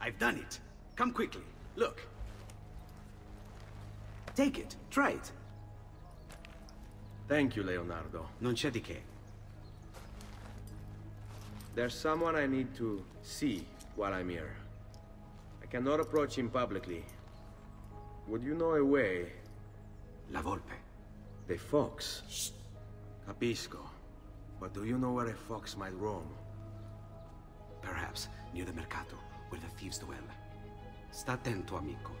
I've done it. Come quickly. Look. Take it. Try it. Thank you, Leonardo. Non c'è di che. There's someone I need to see while I'm here. I cannot approach him publicly. Would you know a way? La Volpe. The fox. Shh. Capisco. But do you know where a fox might roam? Perhaps near the Mercato, where the thieves dwell. Sta attento, amico.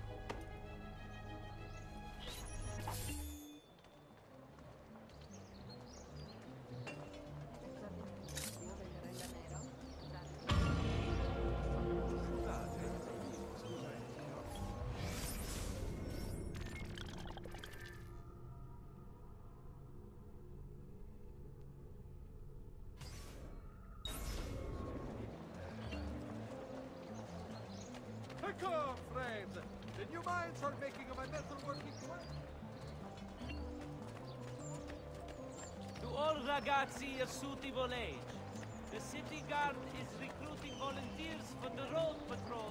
Ragazzi, a suitable age. The city guard is recruiting volunteers for the road patrols.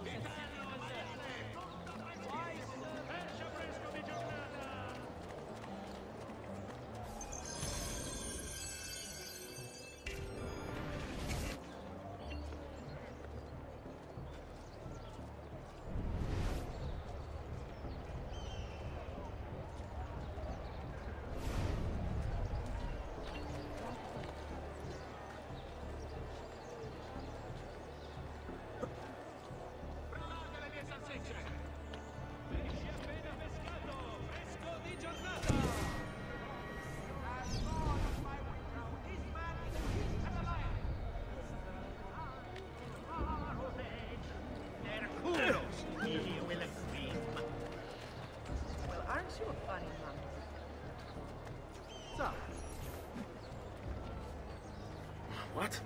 What?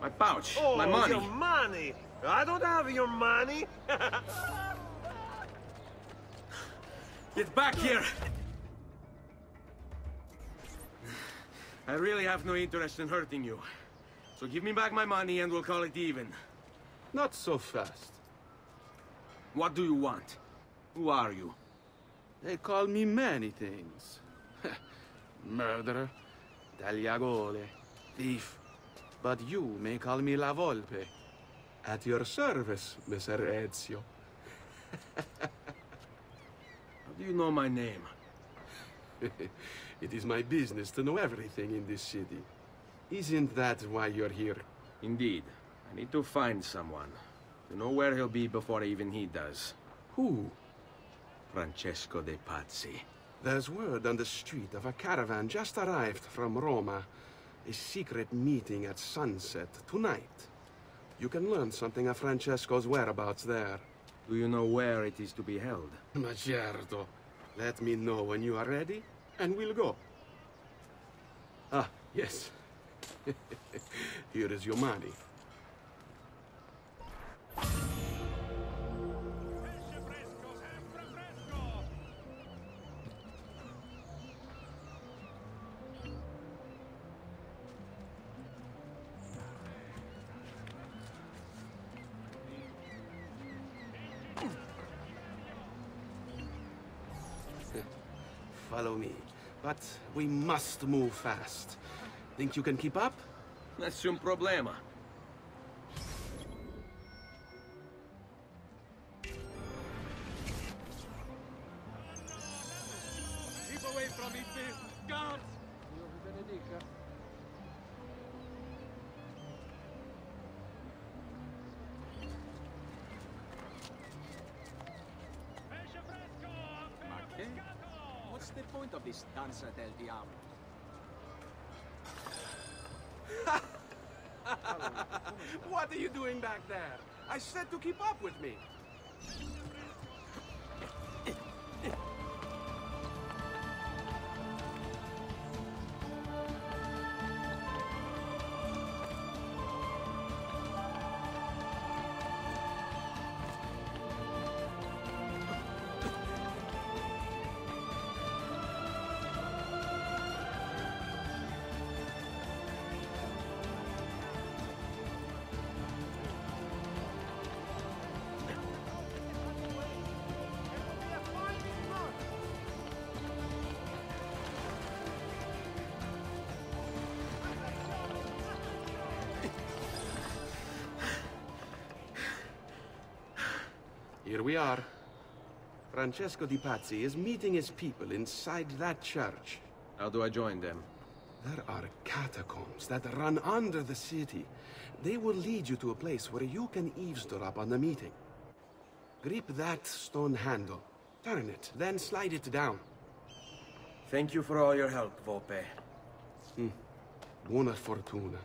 My pouch, oh, my money. Your money! I don't have your money. Get back here! I really have no interest in hurting you. So give me back my money and we'll call it even. Not so fast. What do you want? Who are you? They call me many things. Murderer, tagliagole, thief. But you may call me La Volpe. At your service, Messer Ezio. How do you know my name? It is my business to know everything in this city. Isn't that why you're here? Indeed. I need to find someone. To know where he'll be before even he does. Who? Francesco de' Pazzi. There's word on the street of a caravan just arrived from Roma. A secret meeting at sunset tonight. You can learn something of Francesco's whereabouts there. Do you know where it is to be held? Ma certo. Let me know when you are ready, and we'll go. Ah, yes. Here is your money. Follow me, but we must move fast. Think you can keep up? Nessun problema. Keep away from me, please. God! Dio vi benedica. Ma che? What's the point of this danza del diavolo? What are you doing back there? I said to keep up with me. Here we are. Francesco de' Pazzi is meeting his people inside that church. How do I join them? There are catacombs that run under the city. They will lead you to a place where you can eavesdrop on the meeting. Grip that stone handle, turn it, then slide it down. Thank you for all your help, Volpe. Buona fortuna.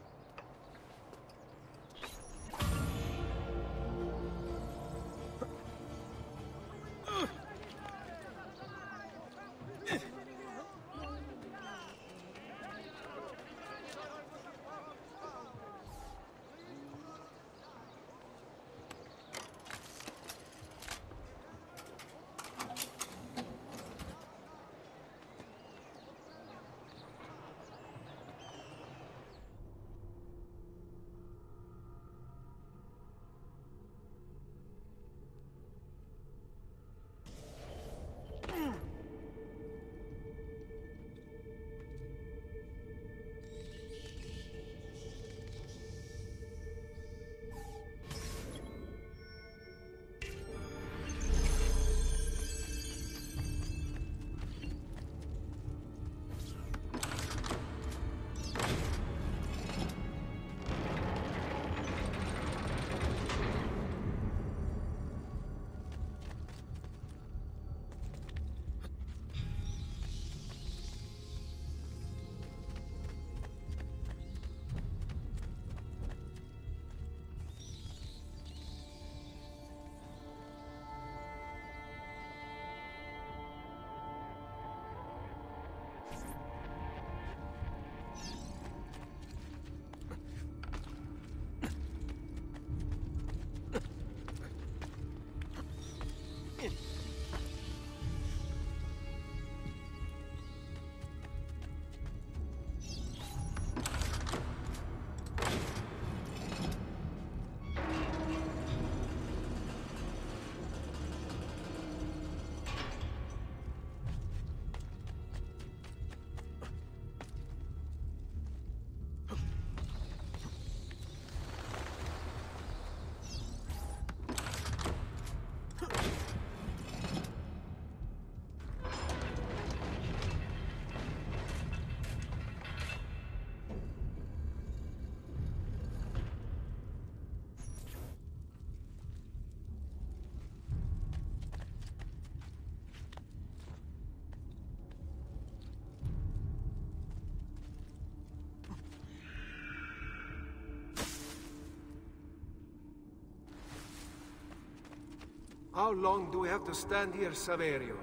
How long do we have to stand here, Saverio?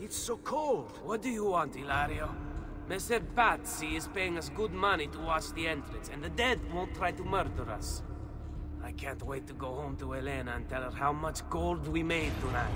It's so cold! What do you want, Hilario? Messer Pazzi is paying us good money to watch the entrance, and the dead won't try to murder us. I can't wait to go home to Elena and tell her how much gold we made tonight.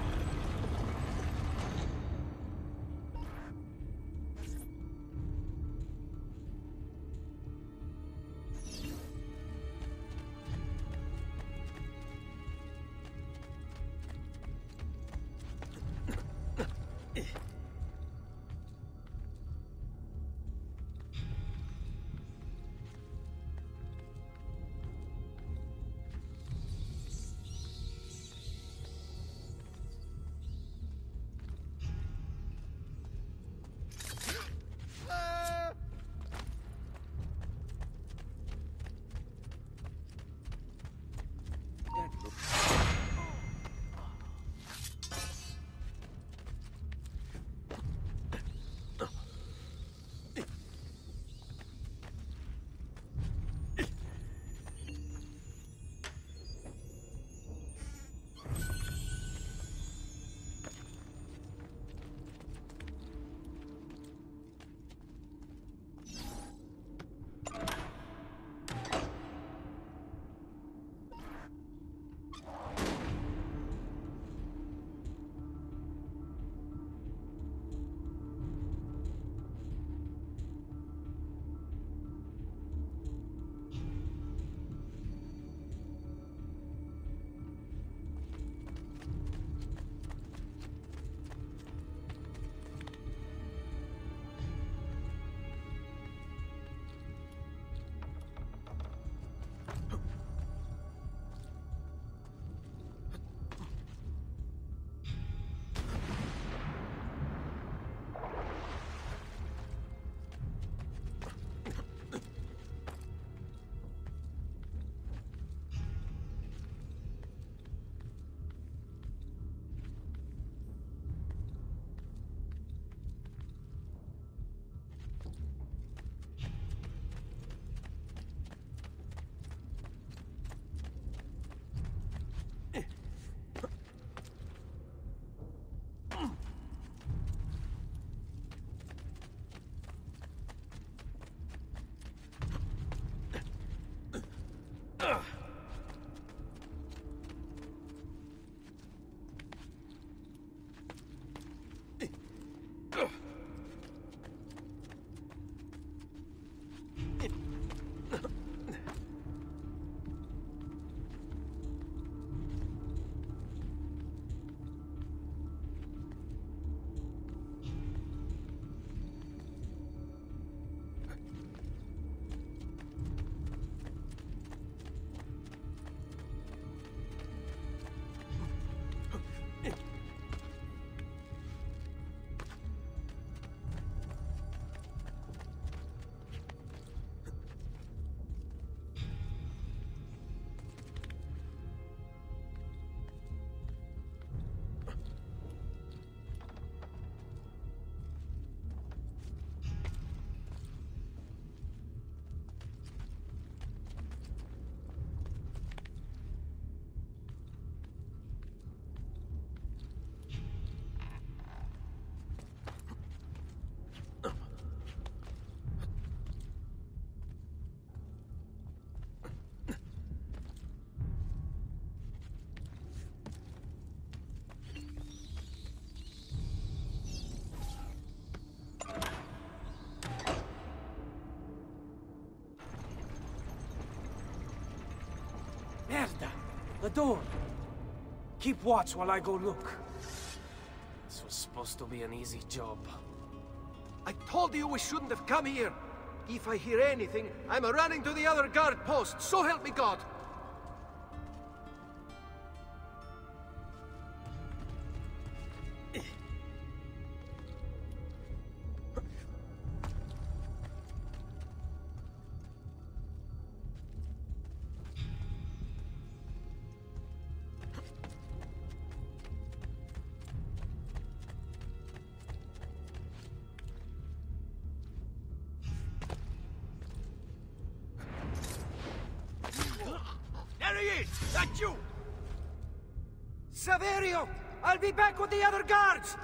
Merda! The door! Keep watch while I go look. This was supposed to be an easy job. I told you we shouldn't have come here. If I hear anything, I'm running to the other guard post, so help me God! Saverio! I'll be back with the other guards!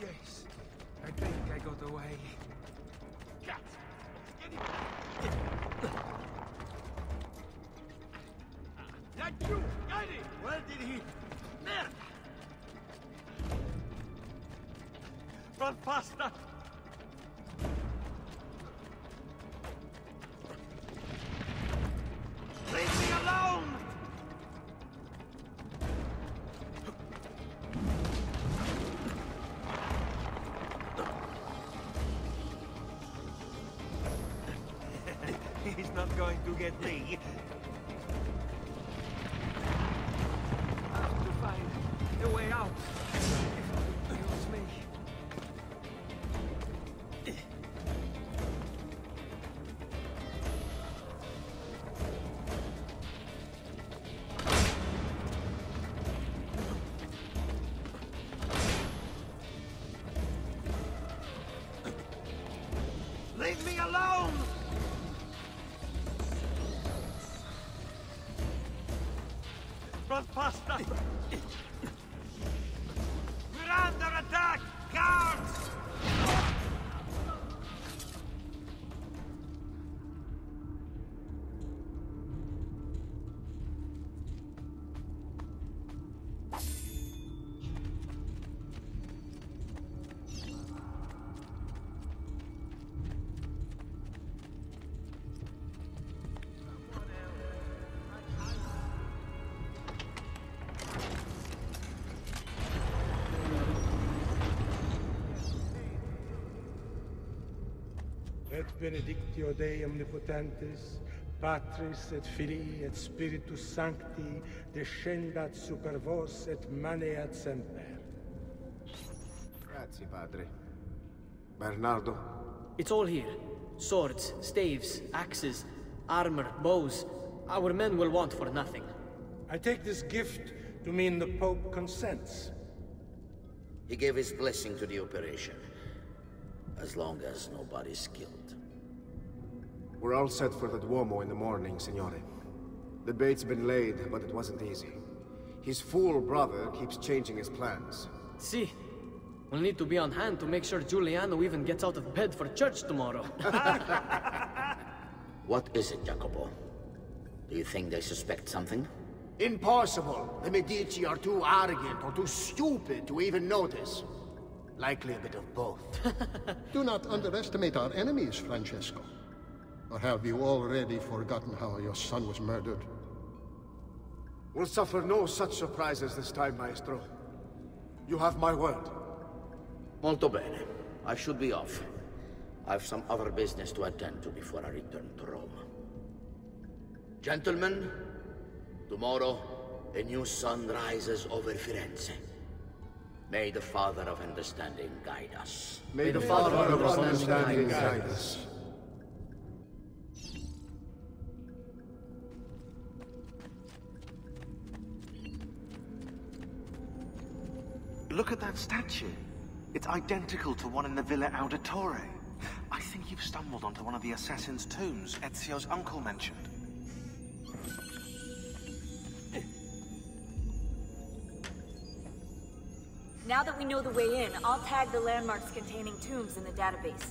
Yes, I think I got away. Cut! That you! Got it! Where did he... Merda! Run faster! Going to get me. I have to find a way out. Use me. Leave me alone! Pasta! We're under attack! Guards! Et benedictio Dei omnipotentis, Patris et Filii et Spiritus Sancti, descendat super vos et maneat semper. Grazie, Padre. Bernardo? It's all here. Swords, staves, axes, armor, bows. Our men will want for nothing. I take this gift to mean the Pope consents. He gave his blessing to the operation. As long as nobody's killed. We're all set for the Duomo in the morning, Signore. The bait's been laid, but it wasn't easy. His fool brother keeps changing his plans. See, we'll need to be on hand to make sure Giuliano even gets out of bed for church tomorrow. What is it, Jacopo? Do you think they suspect something? Impossible! The Medici are too arrogant or too stupid to even notice. Likely a bit of both. Do not underestimate our enemies, Francesco. Or have you already forgotten how your son was murdered? We'll suffer no such surprises this time, Maestro. You have my word. Molto bene. I should be off. I've some other business to attend to before I return to Rome. Gentlemen, tomorrow a new sun rises over Firenze. May the Father of Understanding guide us. May the Father of Understanding guide us. Look at that statue. It's identical to one in the Villa Auditore. I think you've stumbled onto one of the assassin's tombs Ezio's uncle mentioned. Now that we know the way in, I'll tag the landmarks containing tombs in the database.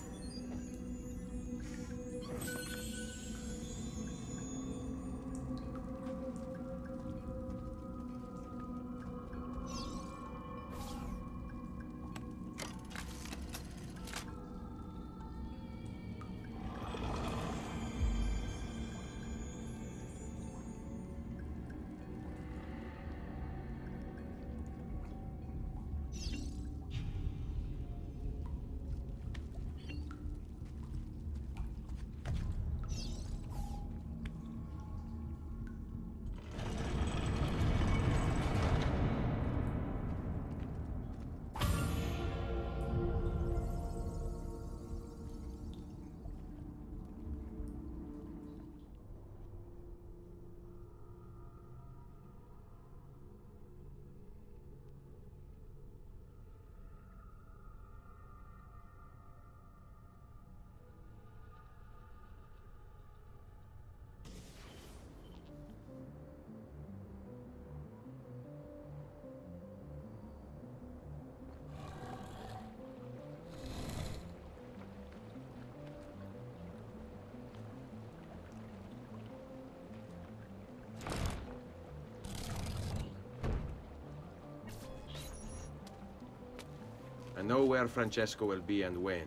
I know where Francesco will be and when,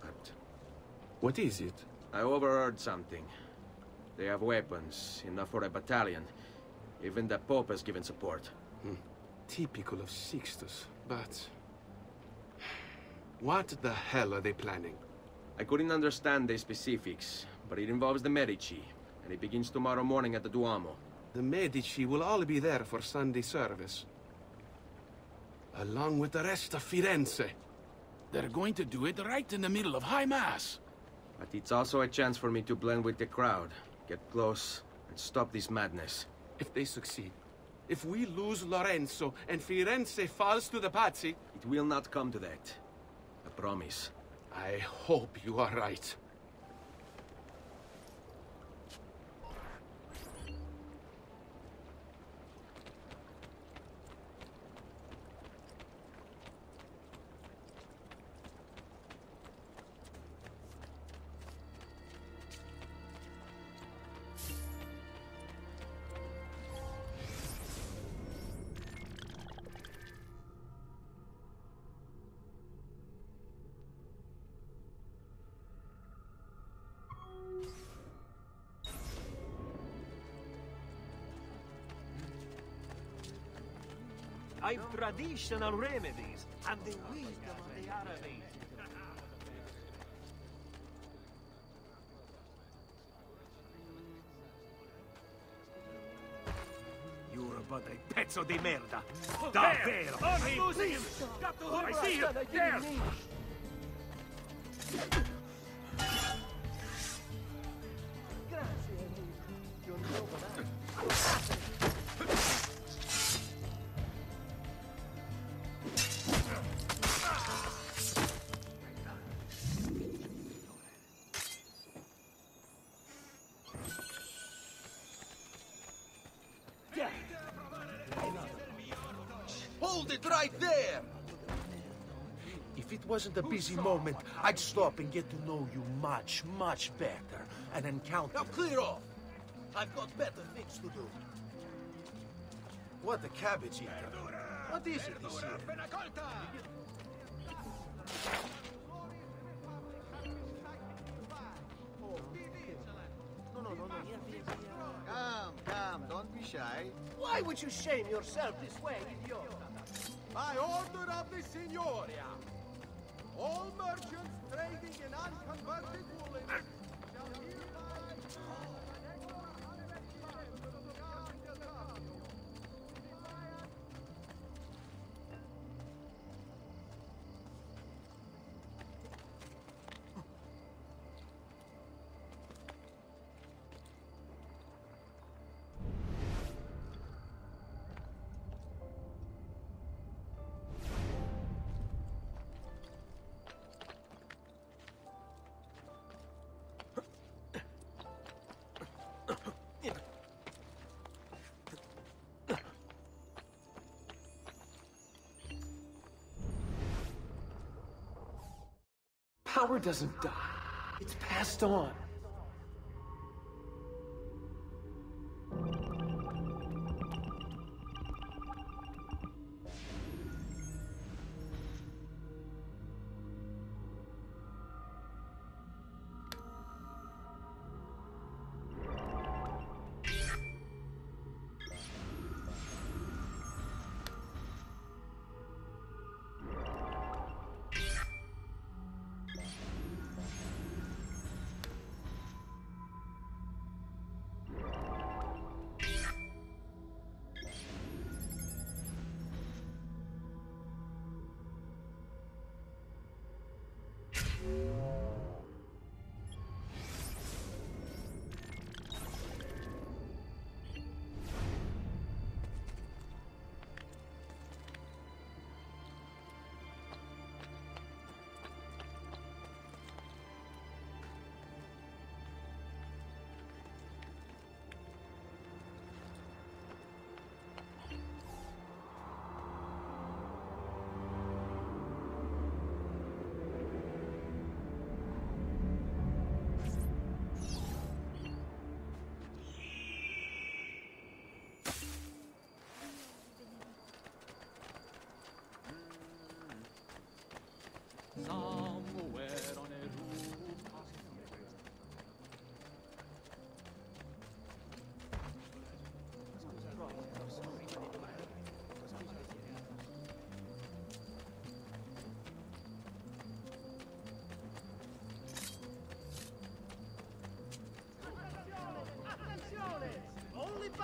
but... What is it? I overheard something. They have weapons, enough for a battalion. Even the Pope has given support. Hmm. Typical of Sixtus, but... What the hell are they planning? I couldn't understand the specifics, but it involves the Medici, and it begins tomorrow morning at the Duomo. The Medici will all be there for Sunday service, along with the rest of Firenze. They're going to do it right in the middle of High Mass. But it's also a chance for me to blend with the crowd, get close, and stop this madness. If they succeed, if we lose Lorenzo and Firenze falls to the Pazzi... It will not come to that. I promise. I hope you are right. I've traditional remedies and the wisdom of the Arabic. You're about a pezzo di merda. Davvero! I'm losing him! I see him! There! Wasn't a busy moment, I'd stop and get to know you much, much better, and encounter... Now clear off! I've got better things to do. What a cabbage eater. What is it this year? Come, come, don't be shy. Why would you shame yourself this way, idiota? By order of the Signoria! All merchants trading in unconverted woolen shall hereby call an extra 100 years to the Ducat del Rado. Power doesn't die. It's passed on.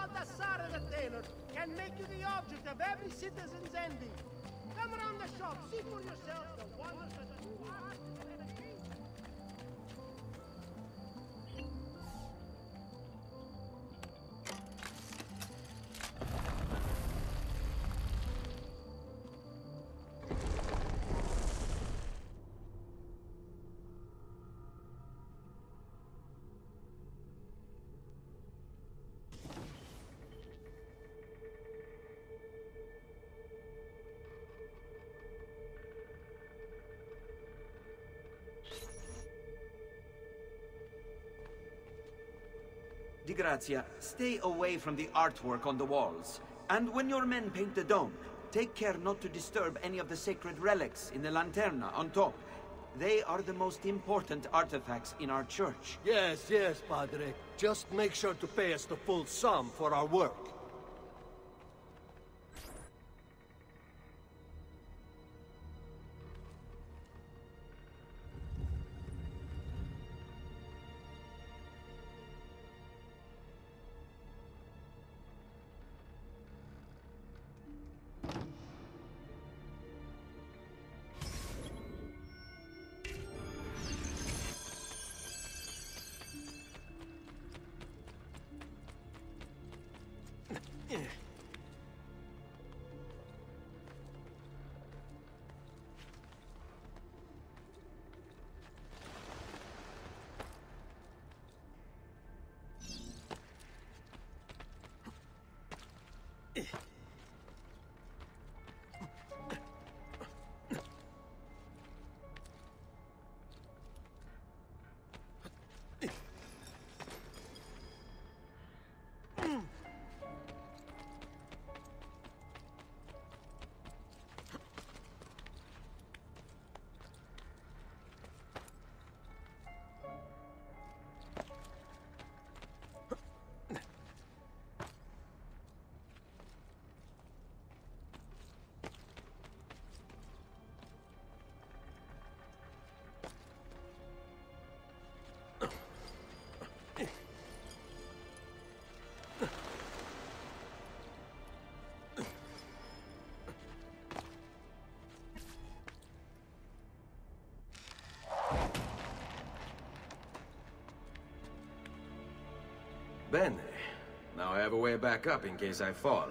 Baldassare the tailor can make you the object of every citizen's envy. Come around the shop, see for yourself the wonders that you are. Di Grazia, stay away from the artwork on the walls. And when your men paint the dome, take care not to disturb any of the sacred relics in the lanterna on top. They are the most important artifacts in our church. Yes, yes, Padre. Just make sure to pay us the full sum for our work. Bene. Now I have a way back up in case I fall.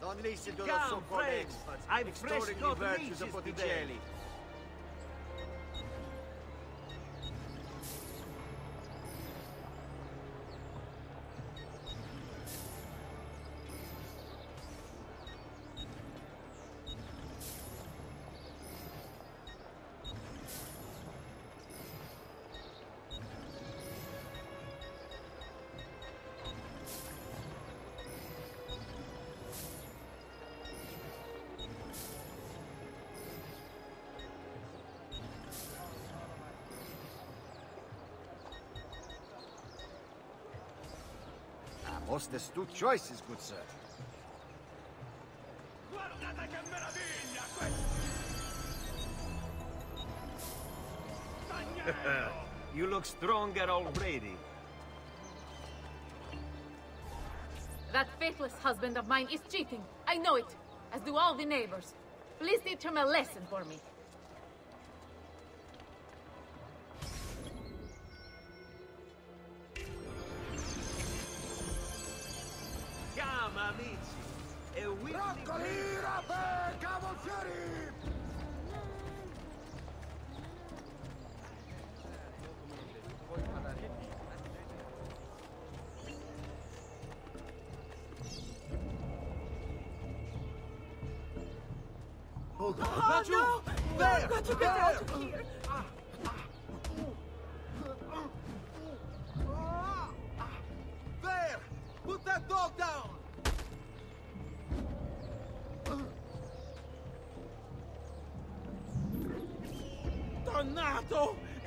Non listen to the so-called experts extolling the virtues of Botticelli. Most astute choices, good sir. Guardate che meraviglia questo! You look stronger already. That faithless husband of mine is cheating. I know it, as do all the neighbors. Please teach him a lesson for me.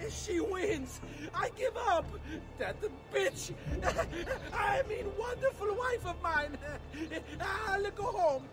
She wins! I give up! That bitch! I mean, wonderful wife of mine! I'll go home!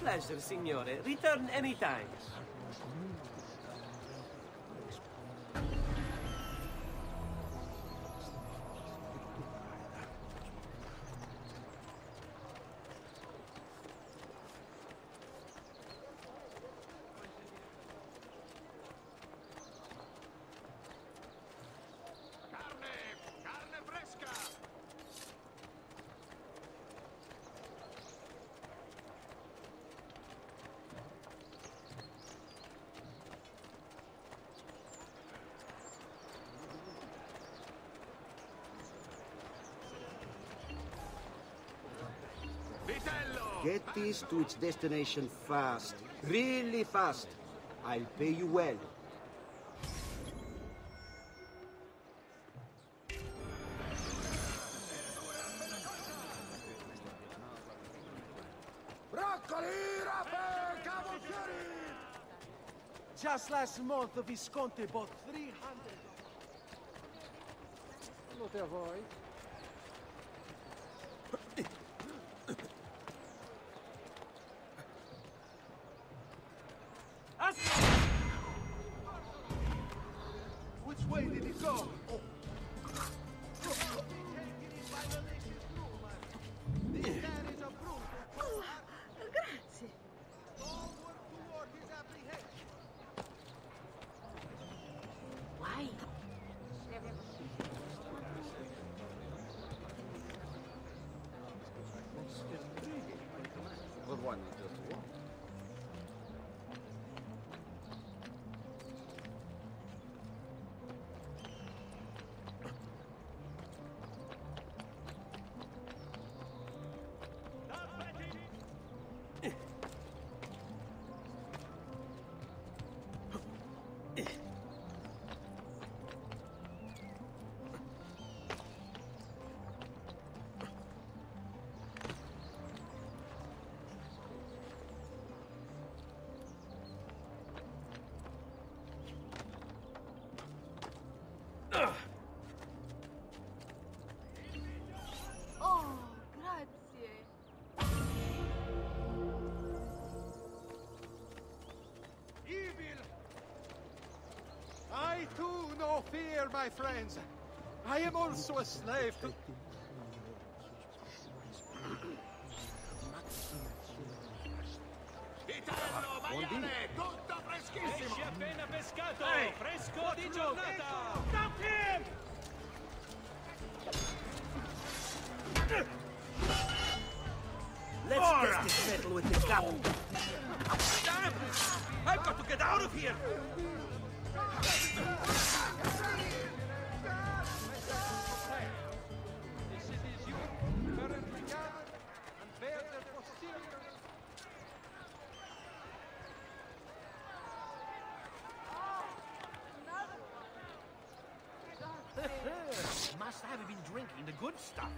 Pleasure, signore. Return anytime. Get this to its destination fast, really fast. I'll pay you well. Just last month, Visconti bought 300. Salute a voi. are my friends. I am also a slave to... Vitello, maiale, tutto freschissimo! Esci appena pescato, hey, fresco di giornata! Stop him! Let's test this metal with the gavel. Damn! I've got to get out of here! This is you, currently gathered and bearded for serious. Must have been drinking the good stuff.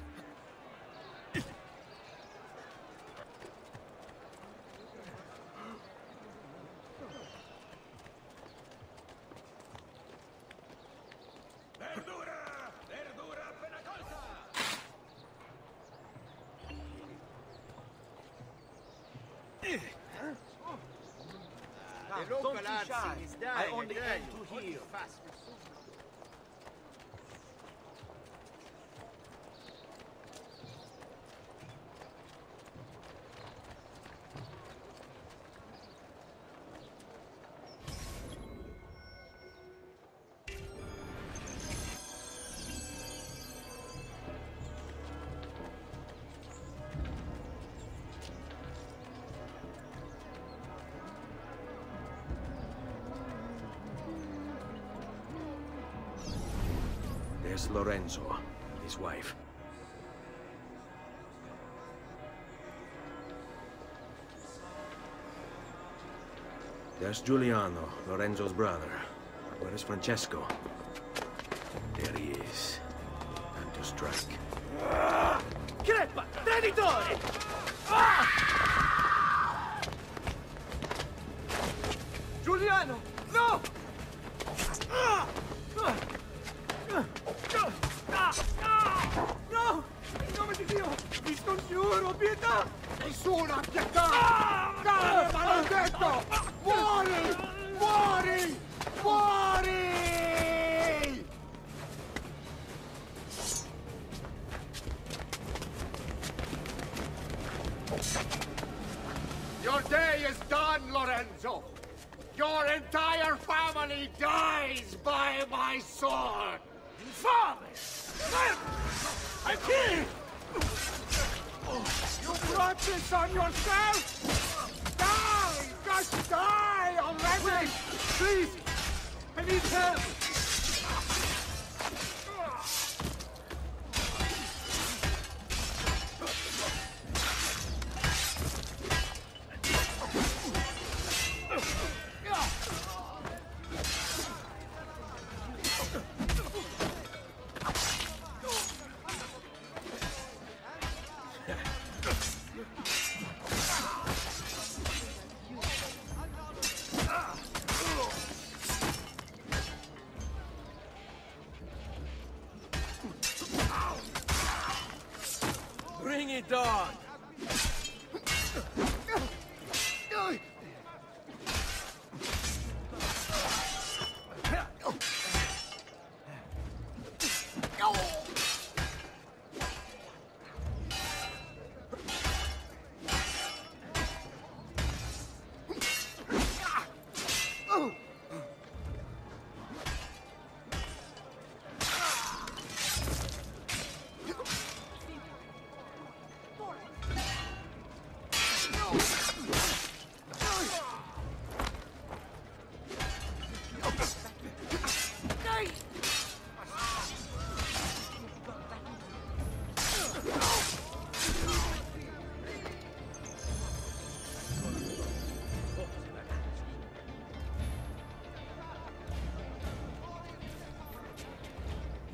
Don't be shy. I only came to heal. There's Lorenzo and his wife. There's Giuliano, Lorenzo's brother. Where is Francesco? There he is. Time to strike. Crepa! Traditore! Giuliano! No! No! In nome di Dio! Vi scongiuro, pietà! Nessuna pietà! Dai, maledetto! Muori! Muori! Muori! Your day is done, Lorenzo! Your entire family dies by my sword! Father! I'm here! You brought this on yourself? Die! Just die already! Please! I need help!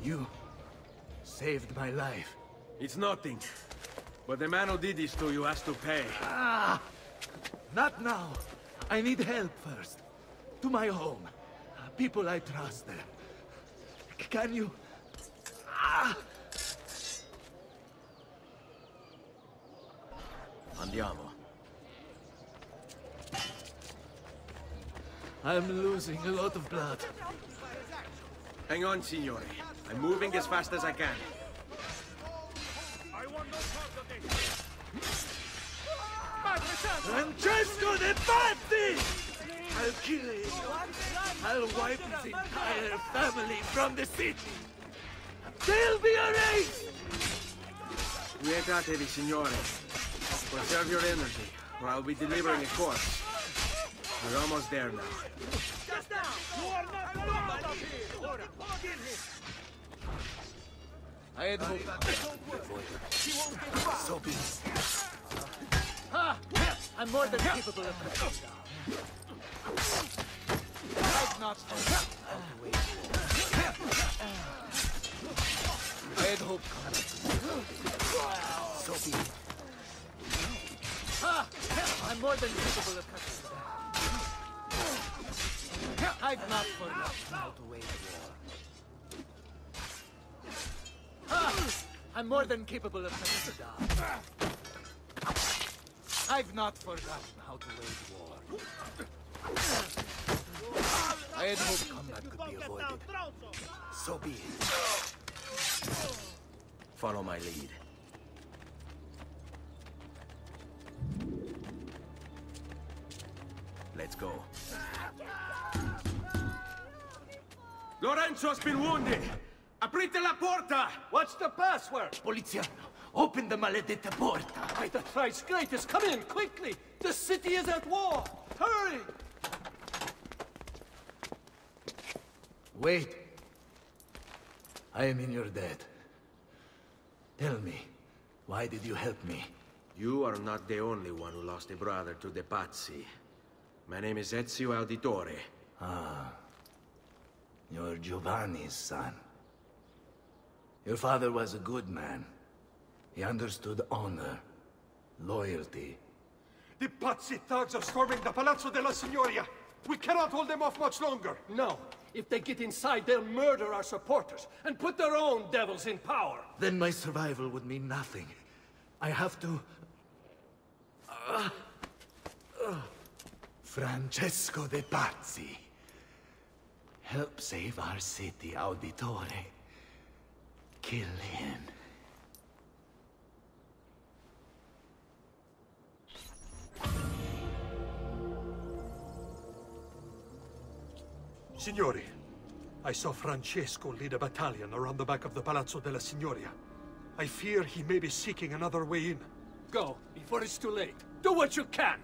You saved my life. It's nothing. But the man who did this to you has to pay. Ah! Not now. I need help first. To my home. People I trust. Can you... Ah! Andiamo. I'm losing a lot of blood. Hang on, signore. I'm moving as fast as I can. I want no part of this. Francesco de' Pazzi! I'll kill him. I'll wipe his entire family from the city. They'll be erased! Guidatevi, signore. Preserve your energy, or I'll be delivering a corpse. We're almost there now. Just now! You are not allowed out of here! Kill him! I had hoped he won't get back! So be it. I'm more than capable of that. I've not I had hoped so be it. I'm more than capable of cutting that. I've not forgotten how to wage war. I'm more than capable of cutting it down. I've not forgotten how to wage war. I had hoped combat could be avoided. So be it. Follow my lead. Let's go. Lorenzo's been wounded! Aprite la porta! What's the password? Poliziano, open the maledetta porta! By the Christ's greatest, come in, quickly! The city is at war! Hurry! Wait. I am in your debt. Tell me, why did you help me? You are not the only one who lost a brother to the Pazzi. My name is Ezio Auditore. Ah. You're Giovanni's son. Your father was a good man. He understood honor, loyalty. The Pazzi thugs are storming the Palazzo della Signoria! We cannot hold them off much longer! No! If they get inside, they'll murder our supporters, and put their own devils in power! Then my survival would mean nothing. I have to... Francesco de' Pazzi. Help save our city, Auditore. Kill him. Signori, I saw Francesco lead a battalion around the back of the Palazzo della Signoria. I fear he may be seeking another way in. Go, before it's too late. Do what you can!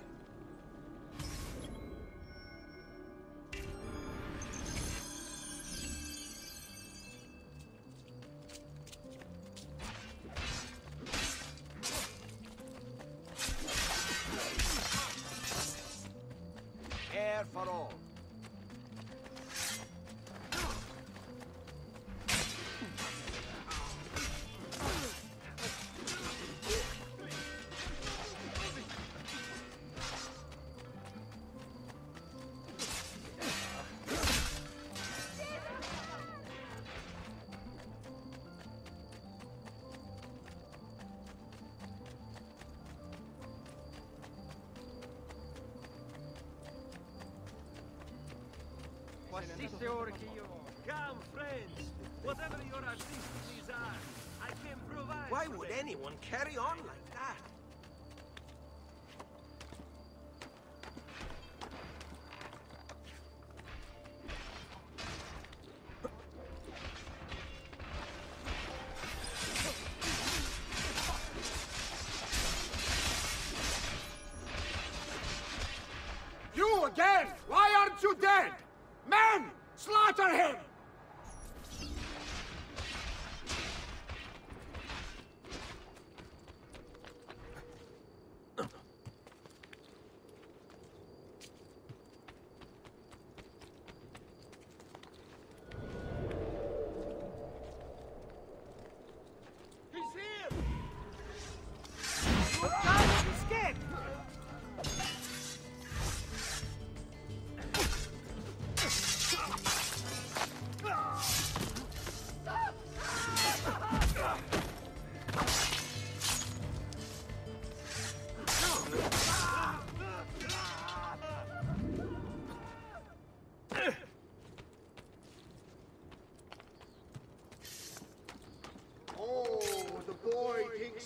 Come, friends! Whatever your adversities are, I can provide. Why would anyone carry on like that? You again! Why aren't you dead? Men! Slaughter him!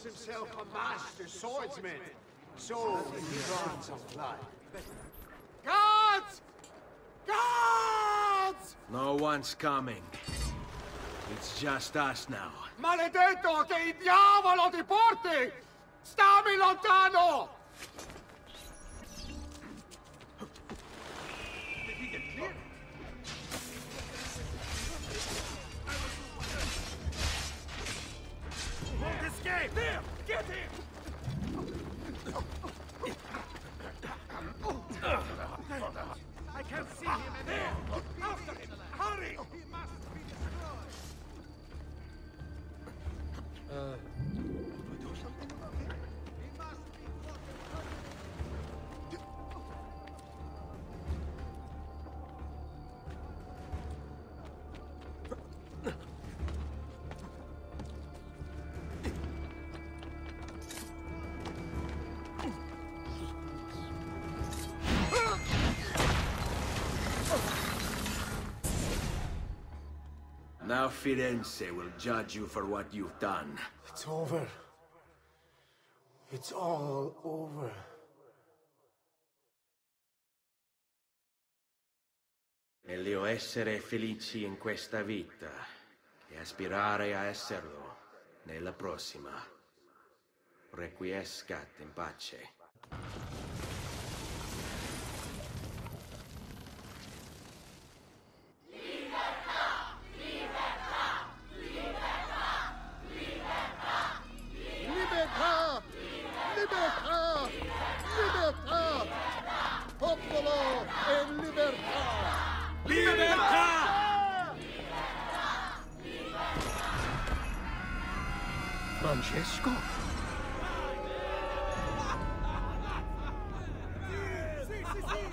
makes himself a master swordsman. So gods of life. Gods! Gods! No one's coming. It's just us now. Maledetto che il diavolo ti porti! Stammi lontano! Won't escape! There! Get him! I can see him in there! After him! Hurry! He must be destroyed! Could we do something about him? He must be caught and hurt! Now Firenze will judge you for what you've done. It's over. It's all over. Meglio essere felici in questa vita e aspirare a esserlo nella prossima. Requiescat in pace. Francesco? Sì, sì, sì!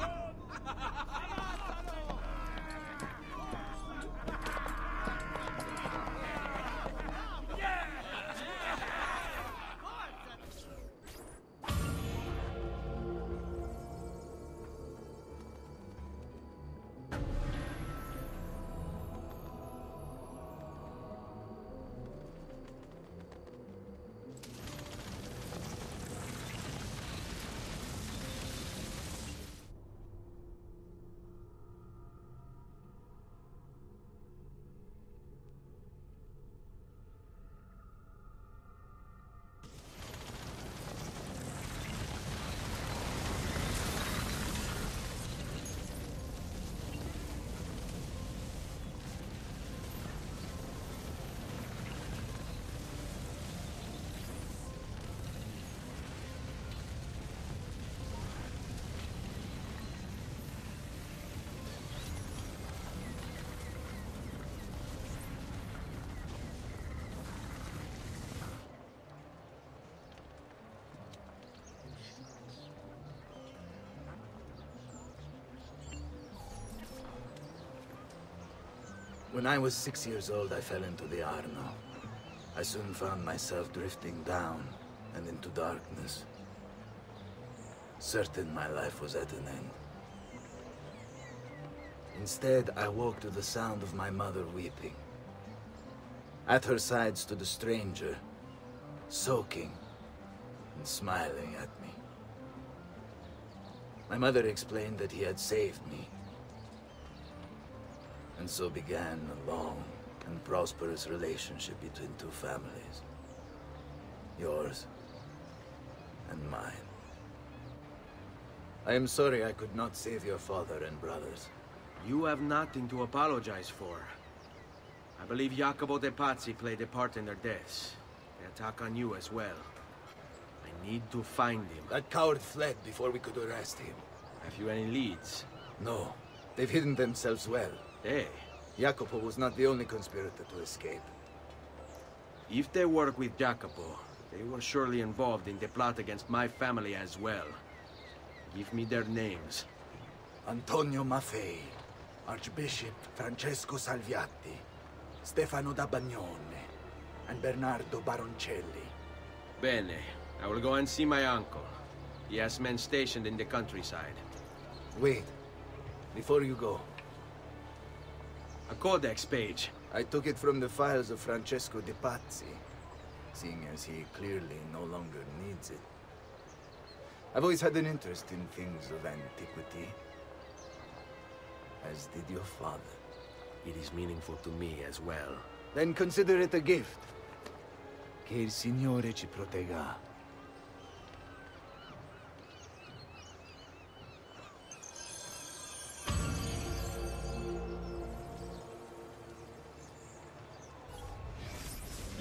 When I was 6 years old, I fell into the Arno. I soon found myself drifting down and into darkness. Certain my life was at an end. Instead, I woke to the sound of my mother weeping. At her side stood a stranger, soaking and smiling at me. My mother explained that he had saved me. And so began a long and prosperous relationship between two families. Yours and mine. I am sorry I could not save your father and brothers. You have nothing to apologize for. I believe Jacopo de' Pazzi played a part in their deaths. They attack on you as well. I need to find him. That coward fled before we could arrest him. Have you any leads? No. They've hidden themselves well. Hey. Jacopo was not the only conspirator to escape. If they work with Jacopo, they were surely involved in the plot against my family as well. Give me their names. Antonio Maffei, Archbishop Francesco Salviati, Stefano da Bagnone, and Bernardo Baroncelli. Bene. I will go and see my uncle. He has men stationed in the countryside. Wait. Before you go. A codex page. I took it from the files of Francesco de' Pazzi. seeing as he clearly no longer needs it. I've always had an interest in things of antiquity, as did your father. It is meaningful to me as well. Then consider it a gift. Che il Signore ci protegga.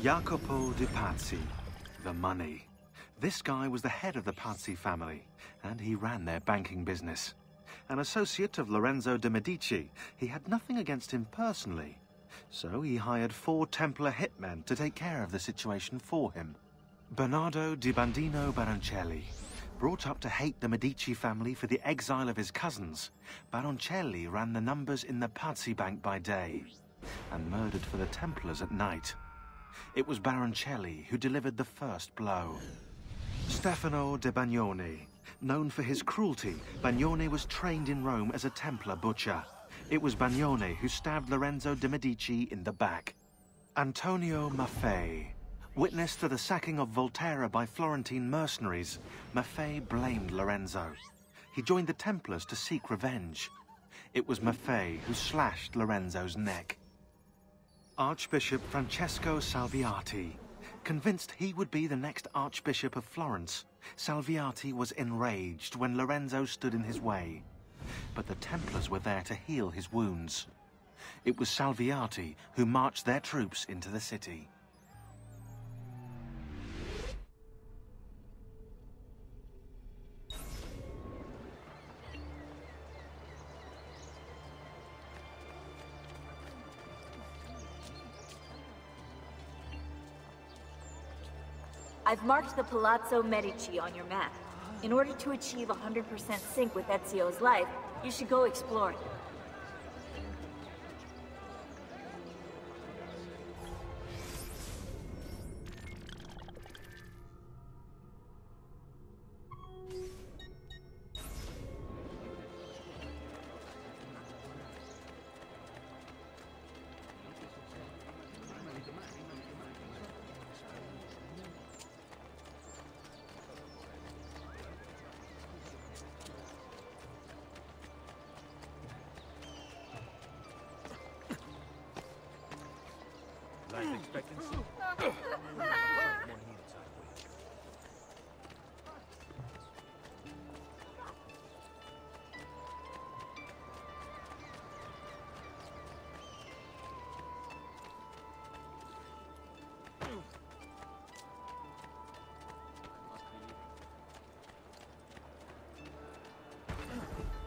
Jacopo de' Pazzi, the money. This guy was the head of the Pazzi family, and he ran their banking business. An associate of Lorenzo de' Medici, he had nothing against him personally, so he hired 4 Templar hitmen to take care of the situation for him. Bernardo di Bandino Baroncelli, brought up to hate the Medici family for the exile of his cousins, Baroncelli ran the numbers in the Pazzi bank by day, and murdered for the Templars at night. It was Baroncelli who delivered the first blow. Stefano da Bagnone. Known for his cruelty, Bagnone was trained in Rome as a Templar butcher. It was Bagnone who stabbed Lorenzo de' Medici in the back. Antonio Maffei. Witness to the sacking of Volterra by Florentine mercenaries, Maffei blamed Lorenzo. He joined the Templars to seek revenge. It was Maffei who slashed Lorenzo's neck. Archbishop Francesco Salviati. Convinced he would be the next Archbishop of Florence, Salviati was enraged when Lorenzo stood in his way. But the Templars were there to heal his wounds. It was Salviati who marched their troops into the city. I've marked the Palazzo Medici on your map. In order to achieve 100% sync with Ezio's life, you should go explore it.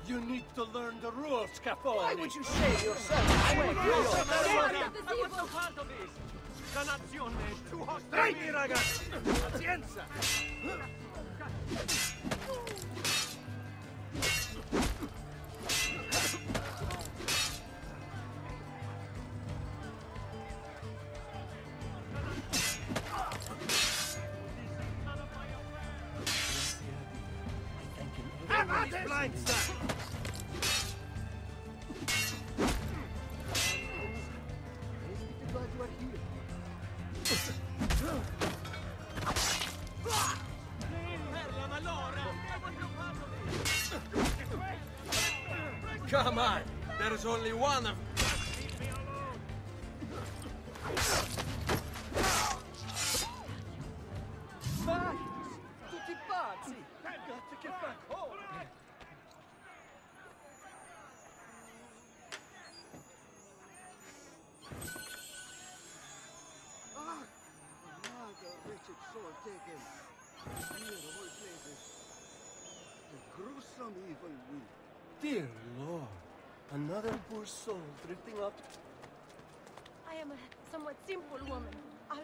You need to learn the rules, Scafone. Why would you save yourself? I would do so. Part of this. Canazione, too hot. Dai, ragazzi. Pazienza. Come on, there is only one of them. Poor soul drifting up. I am a somewhat simple woman. I...